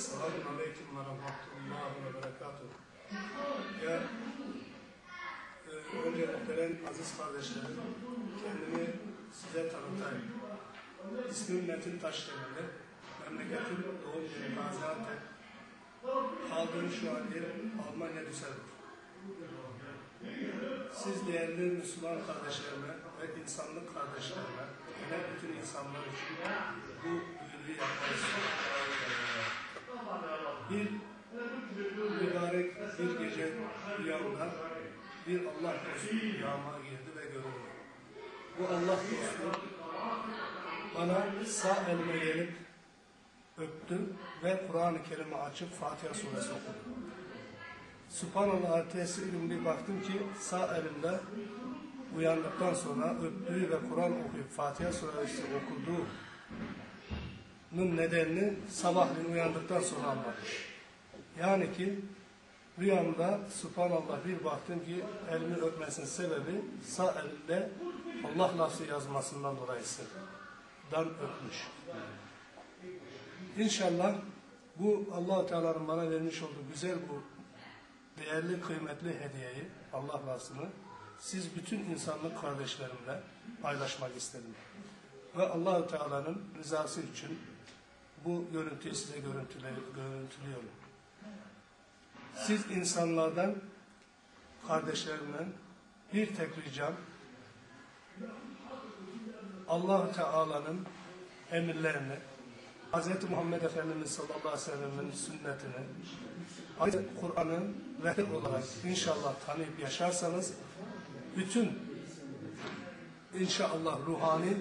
Selamun aleyküm ve rahmetullahi ve berekatuhu. Ya önce muhterem aziz kardeşlerim, kendimi size tanıtayım. İsmim Metin Taşdemirli, memleketim doğum yeri Gaziantep. Kaldığım şu an yerim Almanya Düsseldorf. Siz değerli Müslüman kardeşlerime ve insanlık kardeşlerime ve bütün insanlar için bu duyuruyu yapmanız. Bir mübarek bir gece rüyamda bir Allah dostu rüyama girdi ve görüldü. Bu Allah dostu bana sağ elime gelip öptü ve Kur'an-ı Kerim'i açıp Fatiha suresi okudu. Subhanallah'a teslim bir baktım ki sağ elimde uyandıktan sonra öptüğü ve Kur'an okuyup Fatiha suresi okuduğunun nedenini sabahleyin uyandıktan sonra anladım. Yani ki rüyamda subhanallah bir baktım ki elimi öpmesinin sebebi sağ elinde Allah lafzı yazmasından dolayısından öpmüş. İnşallah bu Allah-u Teala'nın bana vermiş olduğu güzel bu değerli, kıymetli hediyeyi, Allah lafzını siz bütün insanlık kardeşlerimle paylaşmak istedim. Ve Allah-u Teala'nın rızası için bu görüntüyü size görüntülüyorum. Siz insanlardan, kardeşlerimden bir tek ricam, Allah-u Teala'nın emirlerini, Hz. Muhammed Efendimiz sallallahu aleyhi ve sellem'in sünnetini, Kur'an'ın rehber olarak inşallah tanıyıp yaşarsanız, bütün inşallah ruhani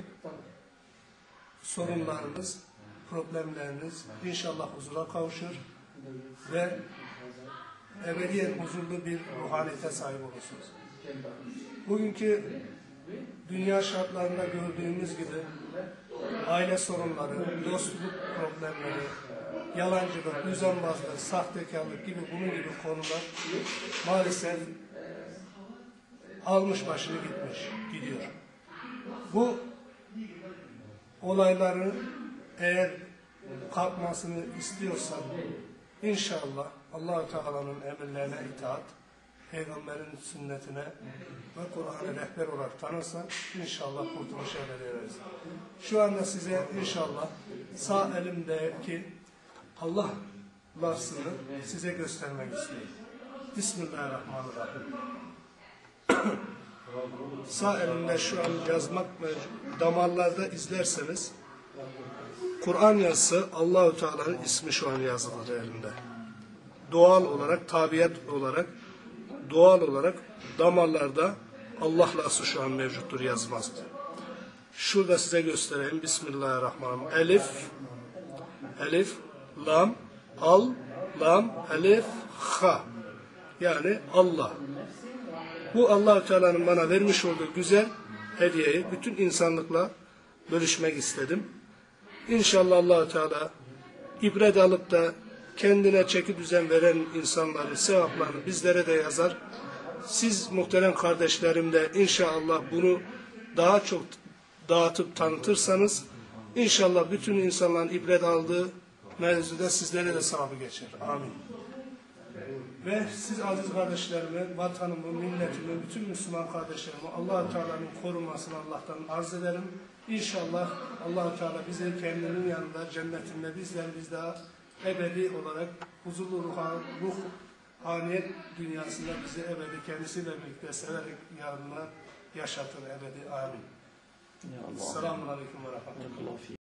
sorunlarınız, problemleriniz inşallah huzura kavuşur ve ebediyen huzurlu bir ruhaniyete sahip olursunuz. Bugünkü dünya şartlarında gördüğümüz gibi aile sorunları, dostluk problemleri, yalancılık, düzenbazlık, sahtekarlık gibi bunun gibi konular maalesef almış başını gidiyor. Bu olayların eğer kalkmasını istiyorsan inşallah Allah-u Teala'nın emirlerine itaat, Peygamberin sünnetine ve Kur'an'ı rehber olarak tanırsan inşallah kurtuluşa ereriz. Şu anda size inşallah sağ elimdeki Allah lafzını size göstermek istiyorum. Bismillahirrahmanirrahim. Sağ elimde şu an yazmak mevcut. Damarlarda izlerseniz Kur'an yazısı Allah-u Teala'nın ismi şu an yazılır elimde. Doğal olarak, tabiat olarak damarlarda Allah lafzı şu an mevcuttur, yazmazdı. Şurada size göstereyim. Bismillahirrahmanirrahim. Elif, elif, lam, al, lam, elif, ha. Yani Allah. Bu Allah-u Teala'nın bana vermiş olduğu güzel hediyeyi bütün insanlıkla bölüşmek istedim. İnşallah Allah-u Teala ibret alıp da kendine çeki düzen veren insanların sevaplarını bizlere de yazar. Siz muhterem kardeşlerim de inşallah bunu daha çok dağıtıp tanıtırsanız inşallah bütün insanların ibret aldığı mevzuda sizlere de sahabı geçer. Amin. Ve siz aziz kardeşlerimi, vatanımı, milletimi, bütün Müslüman kardeşlerimi Allah-u Teala'nın korumasını Allah'tan arz ederim. İnşallah Allah-u Teala bizi kendinin yanında, cennetinde biz daha ebedi olarak huzurlu ruhaniyet dünyasında bizi ebedi kendisiyle birlikte severek yarınlar yaşatır ebedi. Amin. Selamun aleyküm ve rahmetullah.